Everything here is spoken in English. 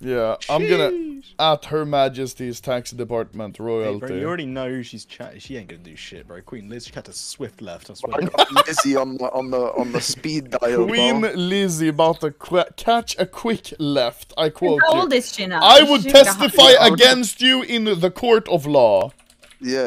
Yeah, jeez. I'm gonna at Her Majesty's Tax Department royalty. Hey, bro, you already know she's chatting. She ain't gonna do shit, bro. Queen Liz, she got a Swift Left. I swear. I got Lizzie on the speed dial. Queen Lizzie about to catch a quick left. I quote you. I would testify against you in the court of law. Yeah.